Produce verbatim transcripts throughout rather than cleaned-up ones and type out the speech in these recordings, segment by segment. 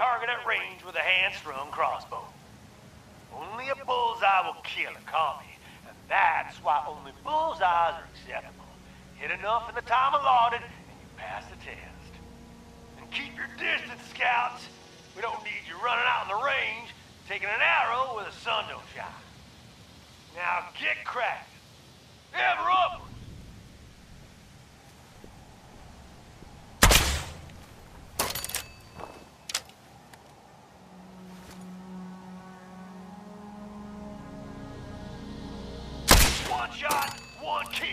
target at range with a hand-strung crossbow. Only a bullseye will kill a commie, and that's why only bullseyes are acceptable. Hit enough in the time allotted, and you pass the test. And keep your distance, scouts. We don't need you running out in the range, taking an arrow with a sun don't shine. Now get cracking. Ever upward. One shot, one kill.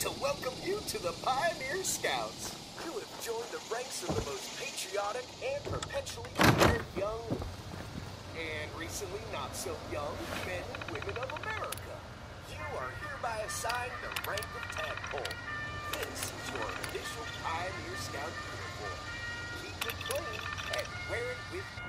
to welcome you to the Pioneer Scouts. You have joined the ranks of the most patriotic and perpetually prepared young, and recently not so young, men and women of America. You are hereby assigned the rank of tadpole. This is your official Pioneer Scout uniform. Keep it clean and wear it with you.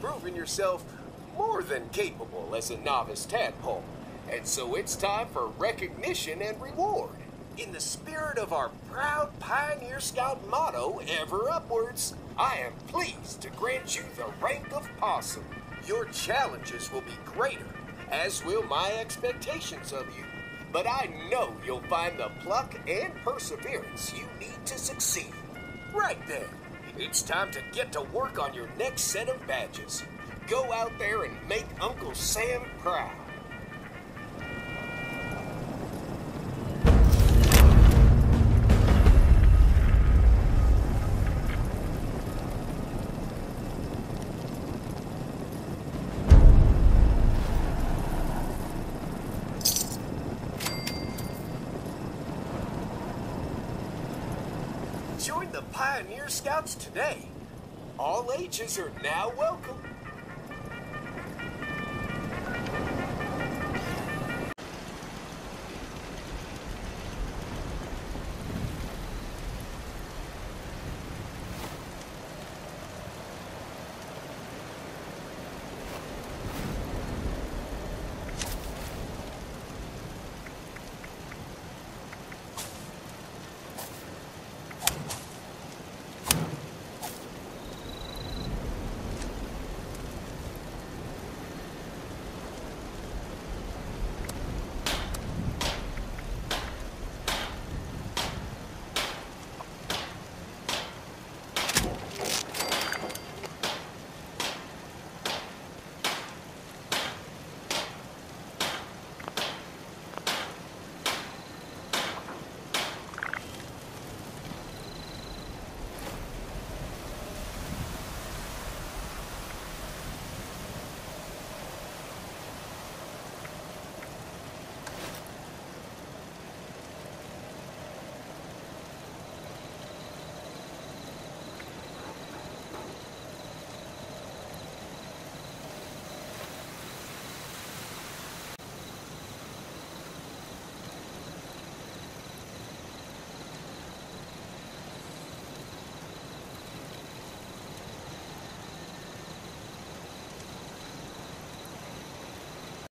Proven yourself more than capable as a novice tadpole, and so it's time for recognition and reward. In the spirit of our proud Pioneer Scout motto, ever upwards, I am pleased to grant you the rank of possum. Your challenges will be greater, as will my expectations of you, but I know you'll find the pluck and perseverance you need to succeed. Right then. It's time to get to work on your next set of badges. Go out there and make Uncle Sam proud. Join the Pioneer Scouts today. All ages are now welcome.